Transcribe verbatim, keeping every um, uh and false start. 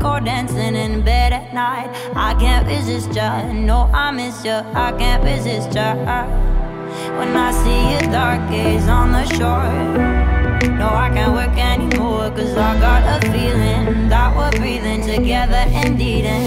drunk or dancing in bed at night. I can't resist ya, no I miss ya, I can't resist ya. When I see your dark gaze on the shore, no I can't work anymore, cause I got a feeling that we're breathing together indeed.